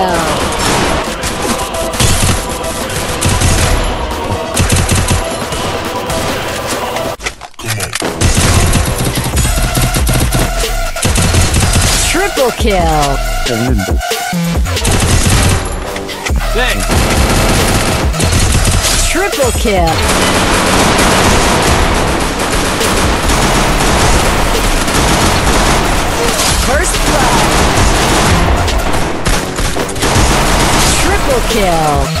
kill. Triple kill. Thanks. Triple kill. First blood. Triple kill. Kill.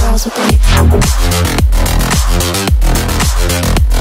Girls with their nails done now.